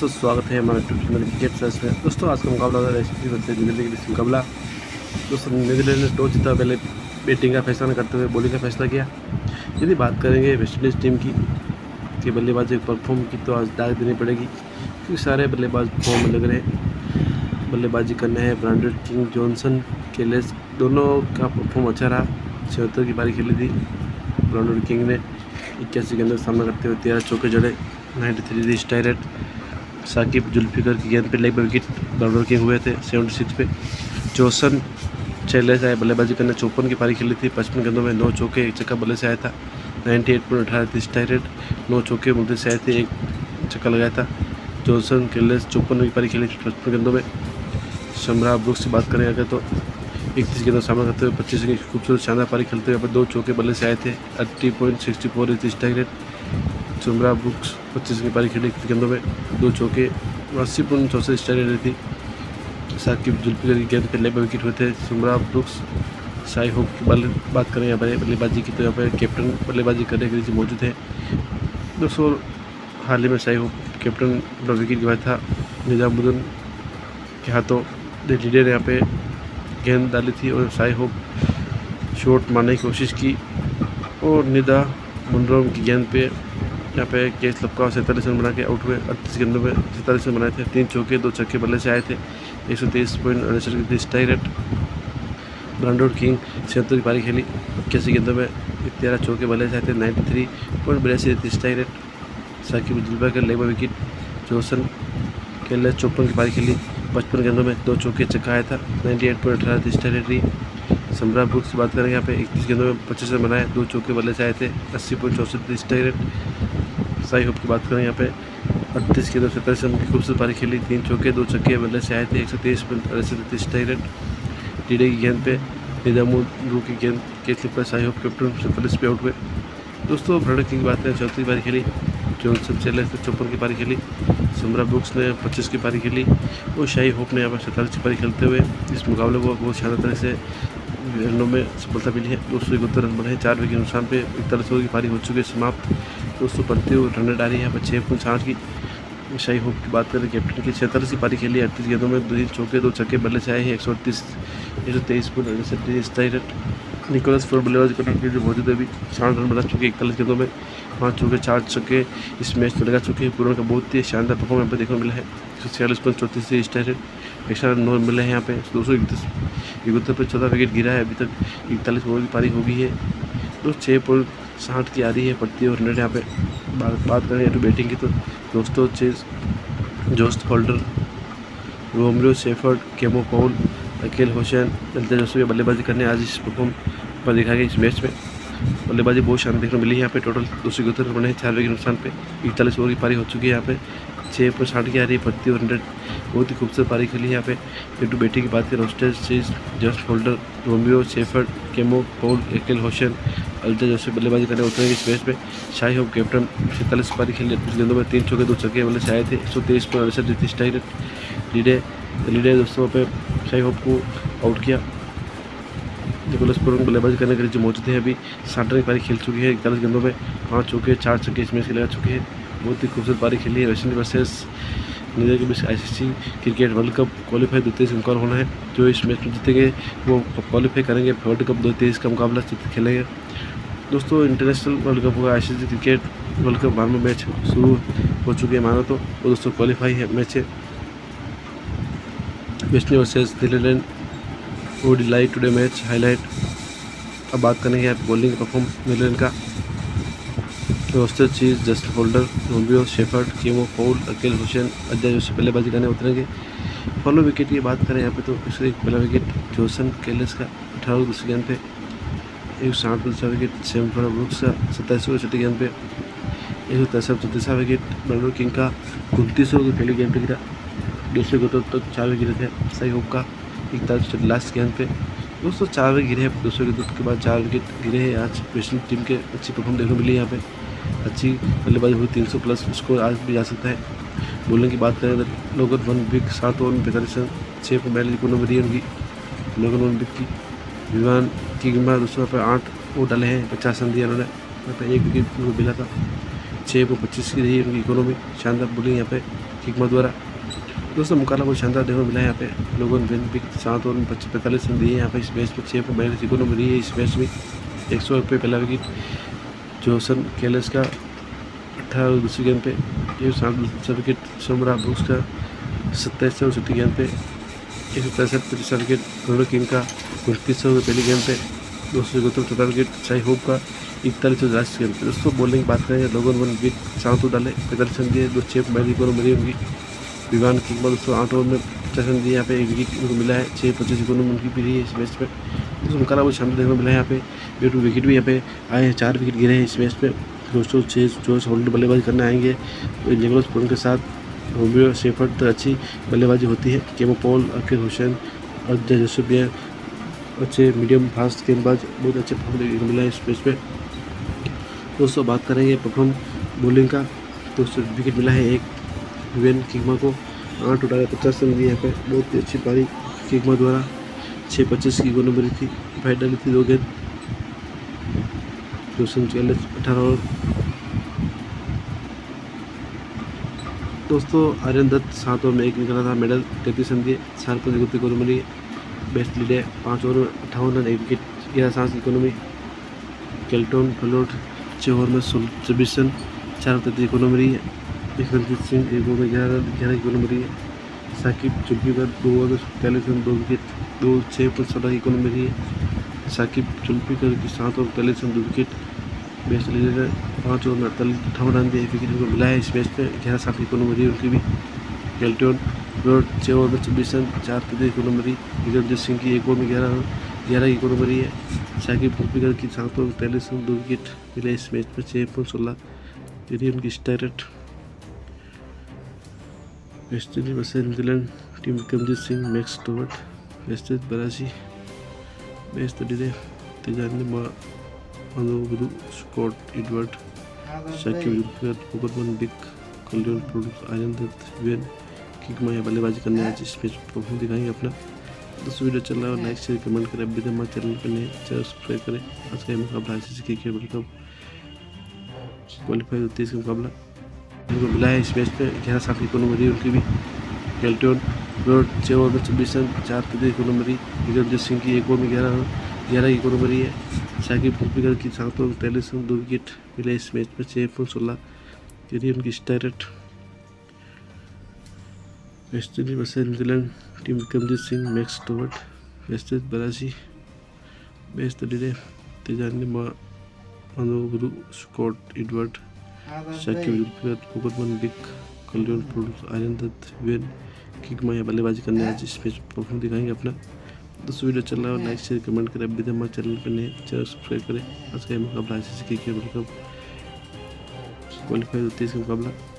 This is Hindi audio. दोस्तों स्वागत है हमारे यूट्यूब चैनल क्रिकेट सर्च में। दोस्तों आज का मुकाबला हो रहा है न्यूजीलैंड के बीच मुकाबला। दोस्तों न्यूजीलैंड ने टॉस जीता, पहले बैटिंग का फैसला करते हुए बॉलिंग का फैसला किया। यदि बात करेंगे वेस्टइंडीज टीम की बल्लेबाजी परफॉर्म की तो आज दाग देनी पड़ेगी, क्योंकि सारे बल्लेबाज फॉर्म में लग रहे हैं। बल्लेबाजी करने हैं ब्रैंडन किंग, जोसन चेल्लेस, दोनों का परफॉर्म अच्छा रहा। 76 की पारी खेली थी ब्रैंडन किंग ने, 81 गेंदों का सामना करते हुए 13 चौके जड़े, 93 स्ट्राइक रेट। साकिब जुल्फिकर की गेंद पर लेग पर विकेट ब्रैंडन किंग हुए थे 76 पे। जोसन चेल्लेस आए बल्लेबाजी करने, 54 की पारी खेली थी, 55 गेंदों में 9 चौके 1 चक्का बल्ले से आया था, 98.18 स्ट्राइक रेट। 9 चौके मुद्दे से आए थे, 1 चक्का लगाया था। जोसन चेल्लेस 54 की पारी खेली थी, 55 गेंदों में। सुमरा ब्रुक्स की बात करें अगर तो 31 गेंदों सामना करते हुए 25 की खूबसूरत शानदार पारी खेलते हुए 2 चौके बल्ले से आए थे, 80.64 स्ट्राइक रेट। सुमरा ब्रुक्स 25 की पारी खेली, 31 गेंदों में 2 चौके 80.64 स्ट्राइक रेट थी। साकिब जुल्फिकर की गेंद पर लेग विकेट हुए थे। सुमरा ब्रुक्स शाई होप की बात करें यहाँ पर बल्लेबाजी की तो यहाँ पर कैप्टन बल्लेबाजी करने के लिए मौजूद है। दोस्तों हाल ही में शाई होप कैप्टन विकेट गया था निजा मुद्दन के हाथों। लीडर यहाँ पे गेंद डाली थी और शाई होप शॉट मारने की कोशिश की और निदा मुद्दन की गेंद पे यहाँ पे कैच लपका 47 रन बना के आउट हुए। 38 गेंदों में 47 रन बनाए थे, 3 चौके 2 छक्के बल्ले से आए थे, 123.68 स्ट्राइक रेट। ब्रैंडन किंग 76 की पारी खेली, 81 गेंदों में 13 चौके बल्ले से आए थे, 93.82 strike rate. Saqib Zulfiqar leg bye wicket. Jason चेल्लेस 54 की पारी खेली, 55 गेंदों में 2 चौके चक्का आया था, 98.18 स्ट्राइक रेट। सुमरा ब्रुक्स की बात करें यहाँ पे 31 गेंदों में 25 रन बनाए, 2 चौके बल्ले से आए थे, 80.64 स्ट्राइक रेट। शाई होप की बात करें यहाँ पे 38 गेंदों 27 रन की खूबसूरत पारी खेली, 3 चौके 2 छक्के बल्ले से आए थे, 123.68 स्ट्राइक रेट। टीडे की गेंद पे निजा मुद्दन की गेंद कैच लपका, शाई होप कैप्टन 47 पे आउट हुए। दोस्तों ब्रैंडन किंग की बात करें 34 की पारी खेली, जोसन चेल्लेस ने 54 की पारी खेली, सुमरा ब्रुक्स ने 25 की पारी खेली और शाई होप ने यहाँ पर 47 की पारी खेलते हुए इस मुकाबले को बहुत शानदार तरह से रनों में सफलता मिली है। 271 रन बनाए, 4 विकेट नुकसान पे 41 ओवर की पारी हो चुकी है समाप्त। 232 रन डाली यहाँ पर 6.8 की। शाई होप की बात करें कैप्टन की 46 की पारी खेली, 38 गेंदों में 2 चौके 2 छक्के बल्ले से आए हैं, 123.68 स्ट्राइक रेट। निकोलस फोर्ड बल्लेबाज करने जो मौजूद है अभी 60 रन बना चुके हैं, 41 गेंदों में 5 चौके 4 छक्के इस मैच में लगा चुके हैं। पूरा का बहुत ही शानदार परफॉर्म यहाँ पर देखने को मिला है। 146.34 स्ट्राइक रेट, 109 मिले हैं यहाँ पे। 271 पर 14 विकेट गिरा है अभी तक, 41 ओवर की पारी हो गई है। 6.60 की आ रही है प्रति ओवर रेट यहाँ पे। बात करें तो बैटिंग की तो दोस्तों Jason Holder, Romario Shepherd, Keemo Paul, Akeal Hosein चलते दोस्तों की बल्लेबाजी करने आज इस परफॉर्म पर दिखा गया। इस मैच में बल्लेबाजी बहुत शानदार देखने को मिली है यहाँ पे। टोटल 271 रन, 4 विकेट नुकसान पे 41 ओवर की पारी हो चुकी है यहाँ पे। 6.60 की आ रही है प्रति 100, बहुत ही खूबसूरत पारी खेली है यहाँ पे। फिर टू बैटिंग की बात करें Roston Chase Jason Holder, Romario Shepherd, Keemo Paul, Akeal Hosein अलते दोस्तों बल्लेबाजी करने उतरे इस मैच में। शाई होप कैप्टन 47 पारी खेली, 38 गेंदों में 3 चौके 2 छक्के बल्ले से आए थे, 123.68 स्ट्राइक रेट। लीडर दोस्तों पे शाई होप को आउट किया। निकोलस फोर्ड बल्लेबाजी करने के लिए जो मौजूद है अभी 60 रन की पारी खेल चुकी है, 41 गेंदों में 5 चौके 4 छक्के इस मैच के लगा चुके हैं। बहुत ही खूबसूरत पारी खेली है। वेस्टइंडीज वर्सेस न्यूजीलैंड के बीच ICC cricket world cup qualify 2023 का मुकाबला होना है। जो इस मैच में जीतेंगे वो क्वालिफाई करेंगे वर्ल्ड कप 2023 का मुकाबला खेलेंगे। दोस्तों इंटरनेशनल वर्ल्ड कप होगा, आईसीसी क्रिकेट वर्ल्ड कप 12वां मैच शुरू हो चुके हैं मानो तो। और दोस्तों क्वालिफाई है मैच है West Indies versus Netherland would like today match highlight. अब बात करेंगे आप बॉलिंग परफॉर्म नीदरलैंड का। Roston Chase Jason Holder, Romario Shepherd, Keemo Paul, Akeal Hosein Ajay Joshi बल्लेबाजी करने उतरेंगे। फॉलो विकेट की बात करें यहाँ पे तो इसका 1 पहला विकेट जोसन चेल्लेस का, 18 दूसरी गेंद पे 160 दूसरा विकेट, 7 ब्रुक्स का 27 छठी गेंद पे 163 तीसरा विकेट, मंगलोर किंग का 29 की पहली गेंद पे गिरा, 200 को तो 4 विकेट गिरे थे। शाई होप का 41 लास्ट गेंद पे 204 विकेट गिरे हैं, 200 के बाद 4 विकेट गिरे हैं। आज वेस्टइंडीज टीम के अच्छी परफॉर्म देखने को मिली यहाँ पे, अच्छी बल्लेबाजी हुई, 300 प्लस स्कोर आज भी जा सकता है। बॉलिंग की बात करें तो लोगन वन बिक 7 ओवर में 45 रन 6 पर बैल को नंबर दी उनकी। लोगन वन बिक की विमान की गिमा 200 पर 8 वो डाले हैं, 50 रन दिया उन्होंने, 1 विकेट मिला था, 6 पर 25 की रही उनकी इकोनॉमी। शानदार बॉलिंग यहाँ पे हिकमत द्वारा। दोस्तों मुकाबला बहुत शानदार देखने को मिला है। यहाँ पे लोगों ने विन पिक 7 और 45 रन दिए हैं। यहाँ पे इस मैच में 6 पर मैच इकोनॉमी दी है। इस मैच में 101 पे पहला विकेट जोसन चेल्लेस का, 18 और दूसरी गेंद पे दूसरा विकेट सुमरा ब्रुक्स का, 27 और 60 गेंद पे 163 पे तीसरा विकेट, मंगलोर किंग का 29 और पहली गेंद पे 274 चौथा विकेट, शाई होप का 41 और 40 गेंद पे। दोस्तों बॉलिंग की बात करें, लोगों ने 1 विकेट 7 डाले 45 रन दिए। 2 6 मैच इकोनॉमी होगी। विमान किंग का 208 ओवर में 50 रन दिए। यहाँ पे एक विकेट उनको मिला है। 6 25 इकोनॉमी उनकी भी रही है इस मैच में। दोस्तों मुकाबला बहुत शानदार देखने को मिला है। यहाँ पे 2 विकेट भी यहाँ पे आए हैं, 4 विकेट गिरे हैं इस मैच में। दोस्तों जोस्ट होल्डर बल्लेबाजी करने आएंगे जंगलोस फोन के साथ। रोम्रो सेफर्ड तो अच्छी बल्लेबाजी होती है। केमो कॉल, अकील होसेन और जोसफ अच्छे मीडियम फास्ट गेंदबाज, बहुत अच्छे परफॉर्म मिला है इस मैच में। दोस्तों बात करेंगे परफॉर्म बॉलिंग का, तो विकेट मिला है एक विक्रमजीत सिंह को, 8 उठा 50 रन दिए। यहाँ पे बहुत ही अच्छी पारी सिंह द्वारा, 6 25 की इकोनॉमी बनी थी, फाइट डाली थी 2 गेंद। जोसन चेल्लेस 18 ओवर। दोस्तों आर्यन दत्त 7 ओवर में 1 निकला था मेडल, 33 रन दिए, 4 इकोनॉमी ली। बेस्ट लीड है, 5 ओवर में 58 रन, 1 विकेट गिरा, 7 इकोनॉमी। कैल्टोन फलोट 6 ओवर में 26 रन, 4 इकोनॉमी रही है। विक्रमजीत सिंह 1 ओवर में 11 इकोनॉमी रही है। साकिब चुनपीकर 2 ओवर में 43 रन, 2 विकेट 2 6 पर 17 इकोनॉमी रही है। साकिब चुनपीकर की 7 over 43 run, 2 wicket. Bas Leede है, 5 ओवर में 58 रन दिए, विकेट उनको मिला है इस मैच में। 11 7 इकोनॉमी रही है उनकी भी। कैल्टोन रोड 6 ओवर में 26 रन, 4 इकोनॉमी रही। विक्रमजीत सिंह की 1 ओवर में 11 इकोनॉमी रही है। साकिब चुनपीकर की 7 ओवर 43 रन, 2 विकेट मिले इस मैच में। 6 उनकी strike rate. West Indies versus New Zealand team, Vikramjit Singh Max टोवर्ट। वेस्टइंडीज 82 मैच तड़े तेजान मधु स्कॉट एडवर्ड साकिब जुल्फिकर ओबरमन बिक कल्याण प्रोडक्ट आर्यन दत्त वेन किंग में बल्लेबाजी करने आज इस मैच परफॉर्म दिखाएंगे अपना। दोस्तों वीडियो चल रहा है, लाइक शेयर कमेंट करें। अभी तक हमारे चैनल पर नए सब्सक्राइब करें। आज का मुकाबला ICC cricket world cup qualify होती है, इसका मुकाबला उनको मिला है इस मैच में। 11 7 इकोनॉमी रही उनकी भी। कैल्टोन रोड 6 ओवर में 26 रन, 4 इकोनॉमी रही। विक्रमजीत सिंह की 1 ओवर में 11 इकोनॉमी रही है। साकिब चुनपीकर की 7 ओवर 43 रन, 2 विकेट मिले इस मैच में। 6 16 रही उनकी strike rate. West Indies versus New Zealand team, Vikramjit Singh Max टोवर्ट। वेस्टइंडीज 82 मैच तड़े तेजानी मनोगुरु स्कॉट एडवर्ड साकिब जुल्फिकर ओबरमन बिक कल्याण प्रोडक्ट आर्यन दत्त वेन किंग में बल्लेबाजी करने आज इस मैच परफॉर्म दिखाएंगे अपना। दोस्तों वीडियो चल रहा है, लाइक शेयर कमेंट करें। अभी तक हमारे चैनल पर नए सब्सक्राइब करें। आज का मुकाबला ICC cricket world cup qualify होती है, इसका मुकाबला